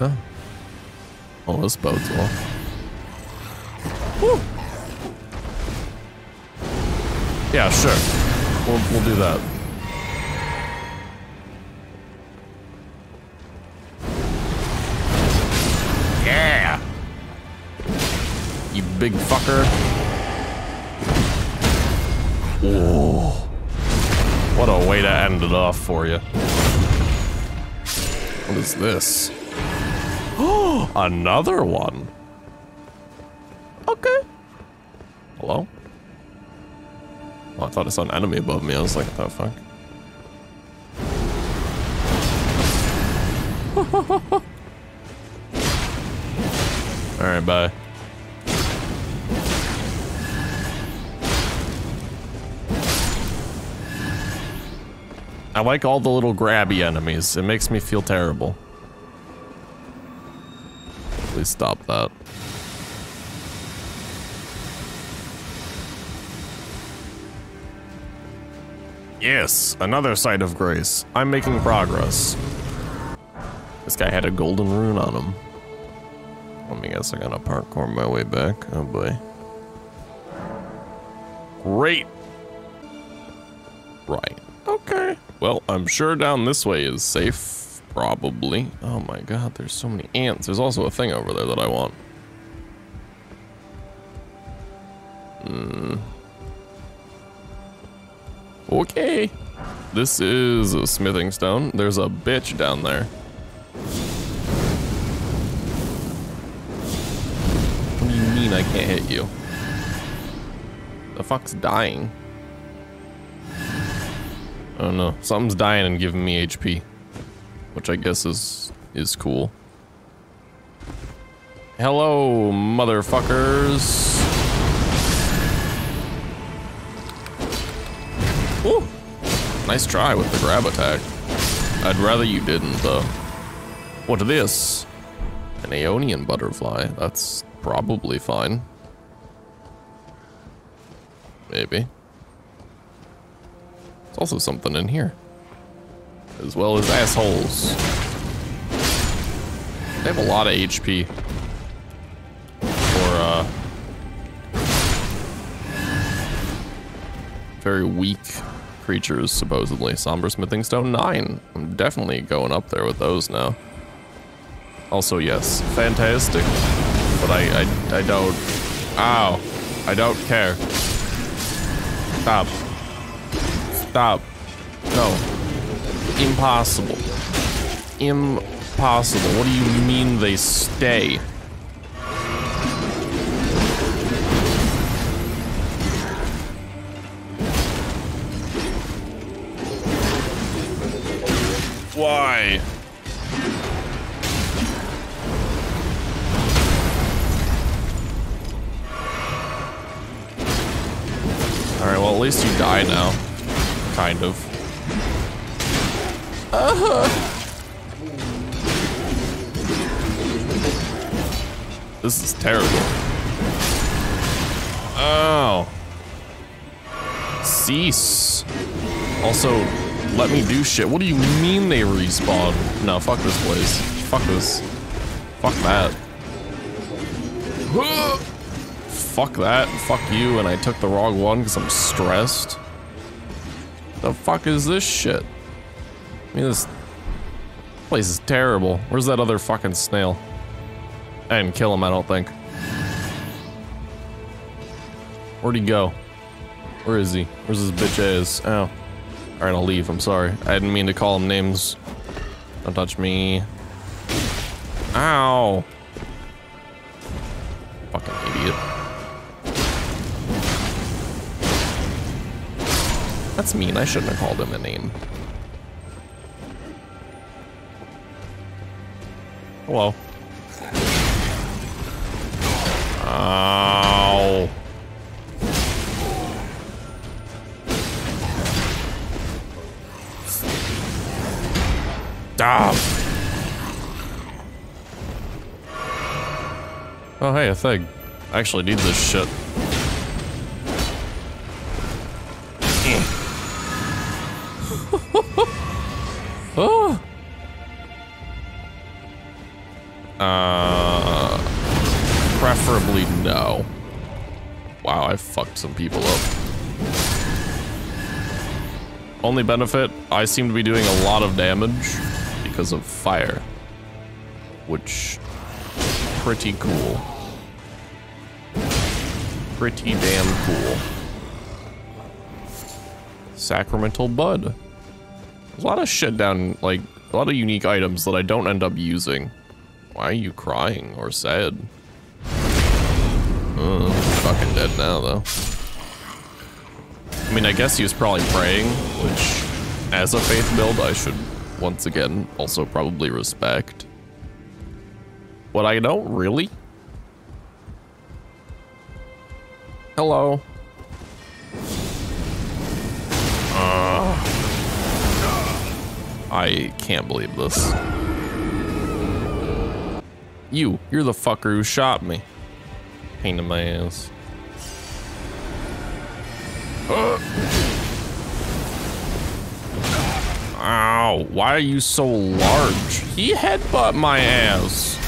Huh? Oh, this bodes well. Woo. Yeah, sure. We'll do that. big fucker. Whoa. What a way to end it off for you. What is this? Oh, another one. Okay. Hello? Oh, I thought I saw an enemy above me. I was like, what the fuck? Alright, bye. I like all the little grabby enemies. It makes me feel terrible. Please stop that. Yes, another sight of grace. I'm making progress. This guy had a golden rune on him. Let me guess, I gotta parkour my way back. Oh boy. Great. Right. Okay. Well, I'm sure down this way is safe, probably. Oh my god, there's so many ants. There's also a thing over there that I want. Hmm. Okay. This is a smithing stone. There's a bitch down there. What do you mean I can't hit you? The fuck's dying. Oh no, something's dying and giving me HP, which I guess is cool. Hello, motherfuckers. Ooh, nice try with the grab attack. I'd rather you didn't though. What is this? An Aeonian butterfly. That's probably fine. Maybe. There's also something in here, as well as assholes. They have a lot of HP. Or very weak creatures, supposedly. Somber Smithing Stone 9. I'm definitely going up there with those now. Also, yes, fantastic. But I don't. Ow! I don't care. Stop. Stop. No. Impossible. Impossible. What do you mean they stay? Why? Alright, well, at least you die now. Kind of. Uh-huh. This is terrible. Oh. Cease. Also, let me do shit. What do you mean they respawn? No, fuck this place. Fuck this. Fuck that. Fuck that. Fuck you. And I took the wrong one because I'm stressed. The fuck is this shit? I mean, this place is terrible. Where's that other fucking snail? I didn't kill him, I don't think. Where'd he go? Where is he? Where's his bitch ass? Oh. Alright, I'll leave. I'm sorry. I didn't mean to call him names. Don't touch me. Ow. Fucking idiot. That's mean, I shouldn't have called him a name. Hello. Ow. Stop. Oh, hey, a thing. I actually need this shit. Oh. Preferably no. Wow, I fucked some people up. Only benefit, I seem to be doing a lot of damage because of fire, which is pretty cool. Pretty damn cool. Sacramental Bud. There's a lot of shit down, like, a lot of unique items that I don't end up using. Why are you crying or sad? Oh, I'm fucking dead now, though. I mean, I guess he was probably praying, which, as a faith build, I should, once again, also probably respect. But I don't really. Hello. I can't believe this. You're the fucker who shot me. Pain in my ass. Ow, why are you so large? He headbutt my ass.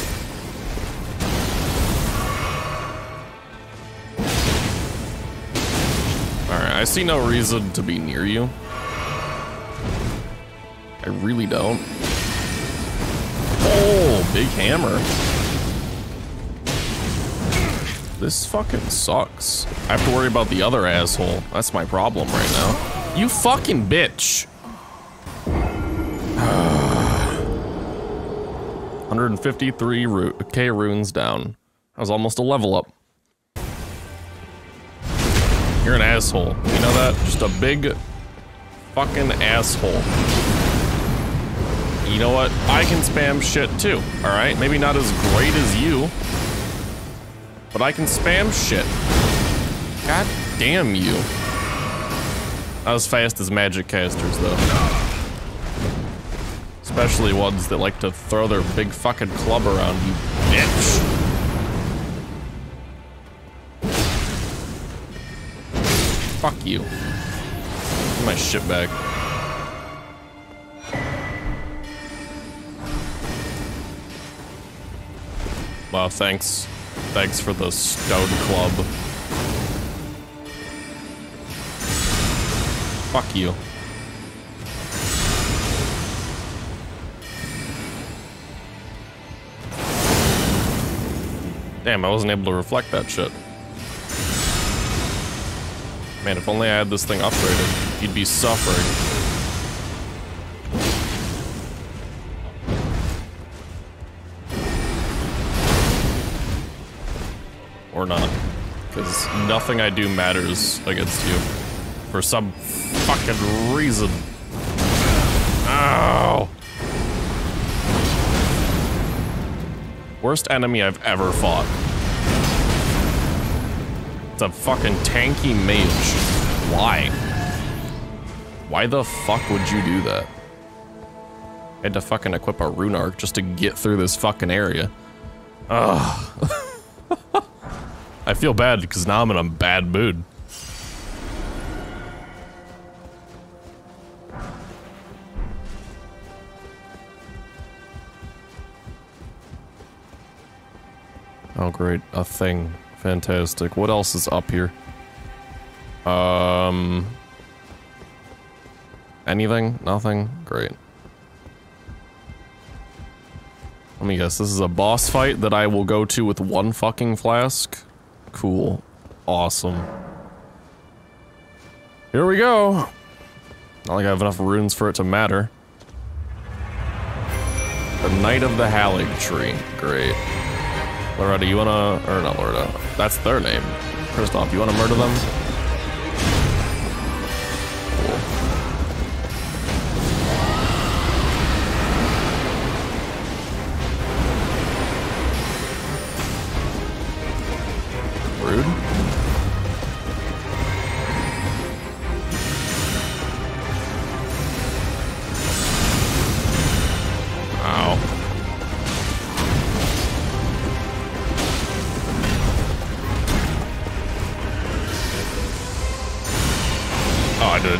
Alright, I see no reason to be near you. I really don't. Oh, big hammer. This fucking sucks. I have to worry about the other asshole. That's my problem right now. You fucking bitch. 153k runes down. I was almost a level up. You're an asshole. You know that? Just a big fucking asshole. You know what? I can spam shit too, all right? Maybe not as great as you, but I can spam shit. God damn you. Not as fast as magic casters, though. Especially ones that like to throw their big fucking club around, you bitch. Fuck you. Get my shit back. Wow, thanks. Thanks for the stone club. Fuck you. Damn, I wasn't able to reflect that shit. Man, if only I had this thing upgraded, you'd be suffering. Or not, because nothing I do matters against you for some fucking reason. Ow! Worst enemy I've ever fought. It's a fucking tanky mage. Why? Why the fuck would you do that? I had to fucking equip a Runark just to get through this fucking area. Ugh. I feel bad because now I'm in a bad mood. Oh great, a thing. Fantastic. What else is up here? Anything? Nothing? Great. Let me guess, this is a boss fight that I will go to with one fucking flask? Cool. Awesome. Here we go! Not like I have enough runes for it to matter. The Knight of the Haligtree. Great. Loretta, you wanna... or not Loretta. That's their name. Kristoff, you wanna murder them?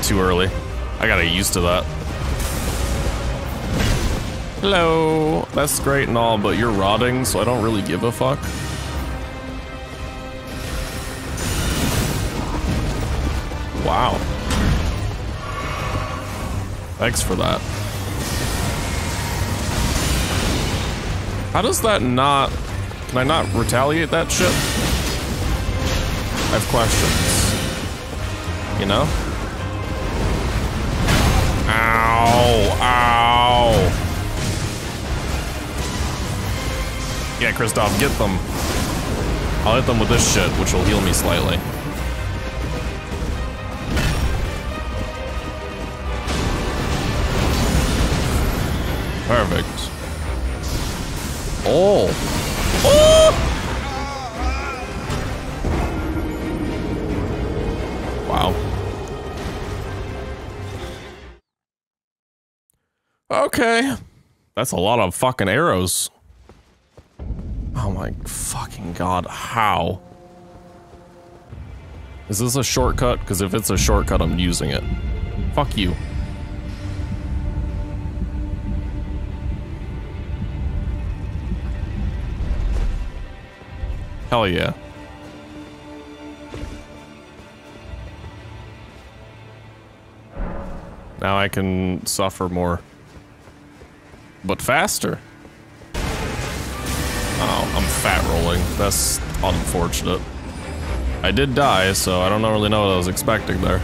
Too early. I gotta get used to that. Hello. That's great and all, but you're rotting, so I don't really give a fuck. Wow. Thanks for that. How does that not... Can I not retaliate that shit? I have questions. You know? Ow! Ow! Yeah, Kristoff, get them. I'll hit them with this shit, which will heal me slightly. Perfect. Oh. Oh! Wow. Okay. That's a lot of fucking arrows. Oh my fucking god, how? Is this a shortcut? Because if it's a shortcut, I'm using it. Fuck you. Hell yeah. Now I can suffer more. But faster. Oh, I'm fat rolling. That's unfortunate. I did die, so I don't really know what I was expecting there.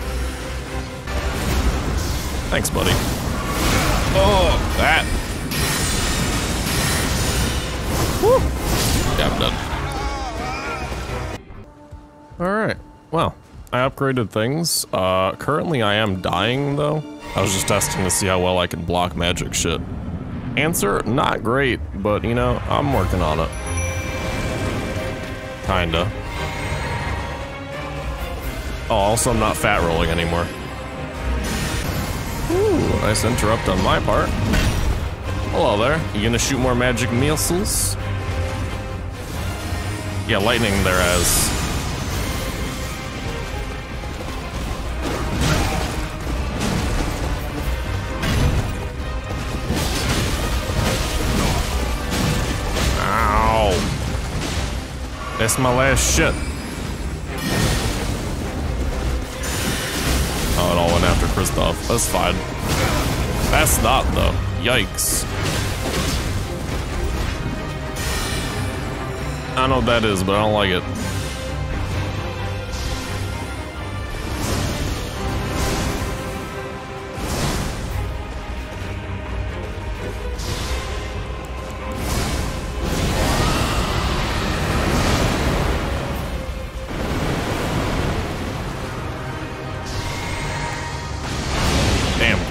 Thanks, buddy. Oh, that. Woo. Yeah, I'm done. Alright, well, I upgraded things. Currently I am dying, though. I was just testing to see how well I can block magic shit. Answer, not great, but, you know, I'm working on it. Kinda. Oh, also I'm not fat rolling anymore. Ooh, nice interrupt on my part. Hello there. You gonna shoot more magic missiles? Yeah, lightning there as... That's my last shit. Oh, it all went after Kristoff. That's fine. That's not, though. Yikes. I know what that is, but I don't like it.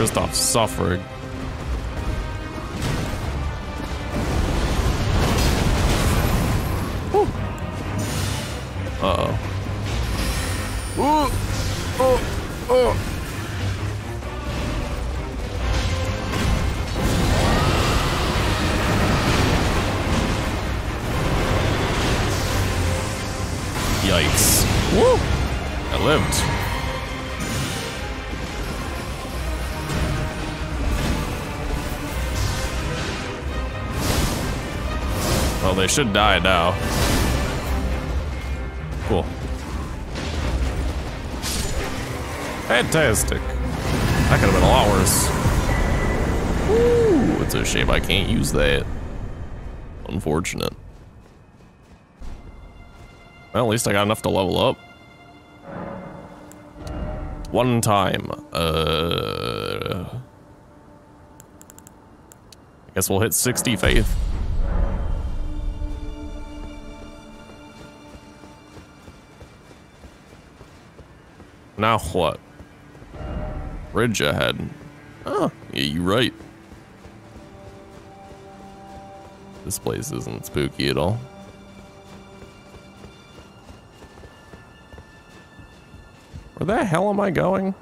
Kristoff suffering. Uh-oh. Oh, oh. Yikes. Woo! I lived. Well, they should die now. Cool. Fantastic. That could have been a lot worse. Ooh, it's a shame I can't use that. Unfortunate. Well, at least I got enough to level up. One time. I guess we'll hit 60 faith. Now what? Bridge ahead. Oh, yeah, you're right. This place isn't spooky at all. Where the hell am I going?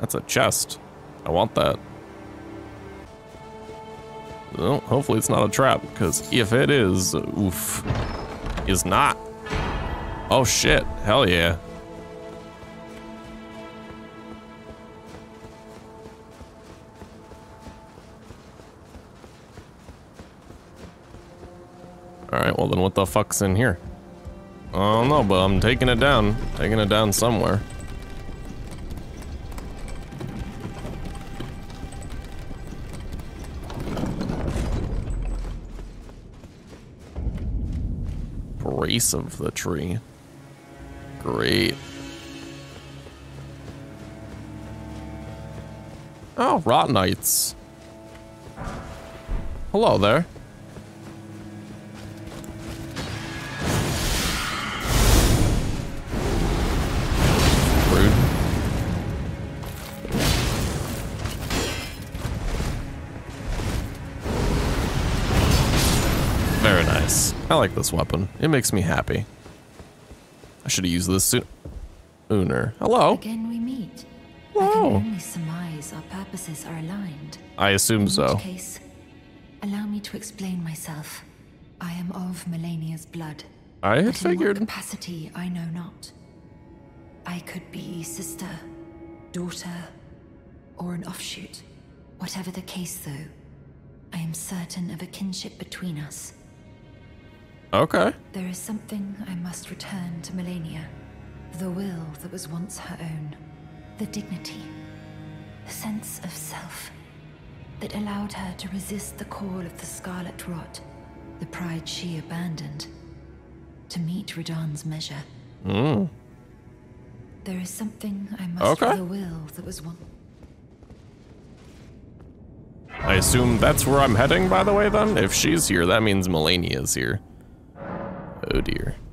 That's a chest. I want that. Well, hopefully it's not a trap, because if it is, oof, is not. Oh shit, hell yeah. Alright, well then what the fuck's in here? I don't know, but I'm taking it down. Taking it down somewhere. base of the tree. Great. Oh, Rotanites. Hello there. I like this weapon. It makes me happy. I should have used this sooner. Hello. Again we meet. Whoa. I can only surmise our purposes are aligned. I assume so. In which case, allow me to explain myself. I am of Malenia's blood. I had figured. In what capacity, I know not. I could be sister, daughter, or an offshoot. Whatever the case, though, I am certain of a kinship between us. Okay. There is something I must return to Malenia. The will that was once her own. The dignity. The sense of self. That allowed her to resist the call of the Scarlet Rot. The pride she abandoned. To meet Radhan's measure. Mm. There is something I must for the will that was once... I assume that's where I'm heading, by the way, then? If she's here, that means Malenia's here. Oh dear.